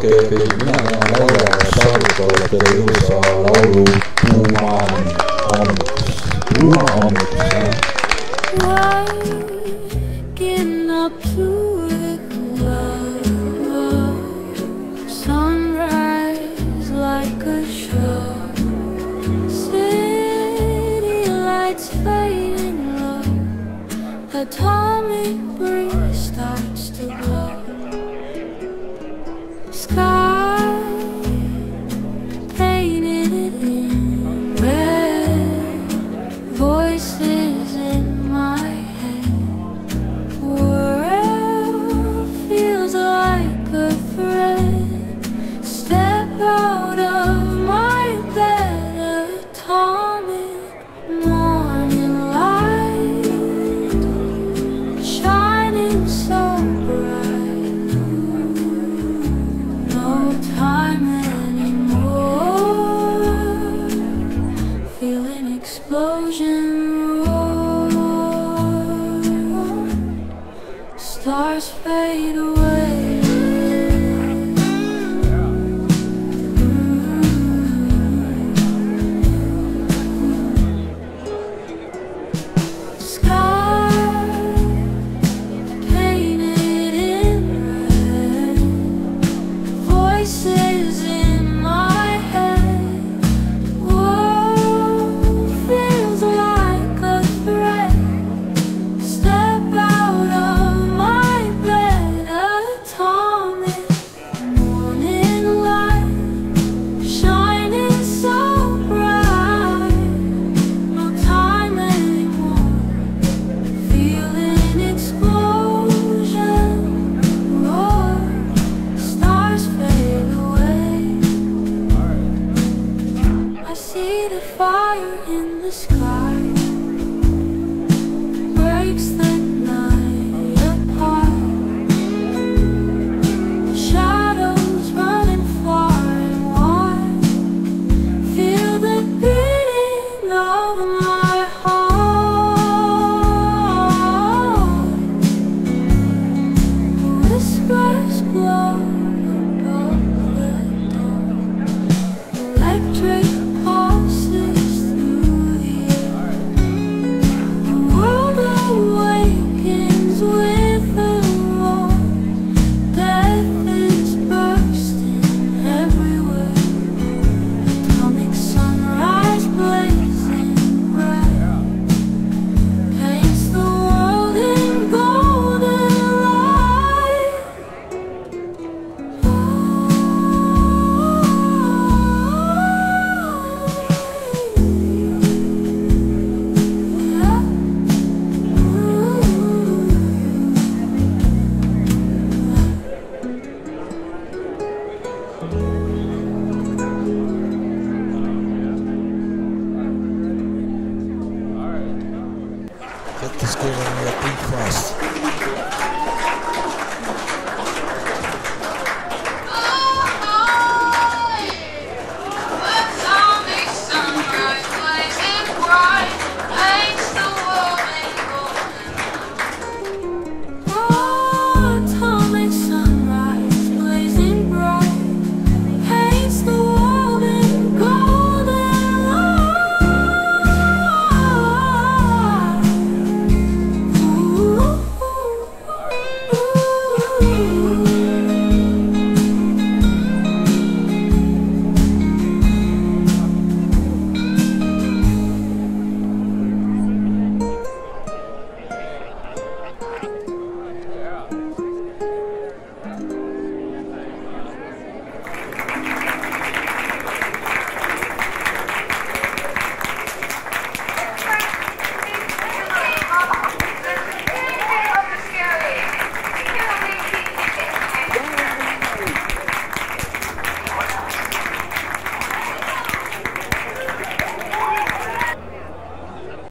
che pedinava l'ora santo per usa l'auru umani sunrise like a show, city lights fading low, atomic breeze starts to blow. Sky painted in red, voices in my head, wherever feels like a threat. Step out of my bed, atomic morning light, shining so explosion roar, stars fade away. See the fire in the sky.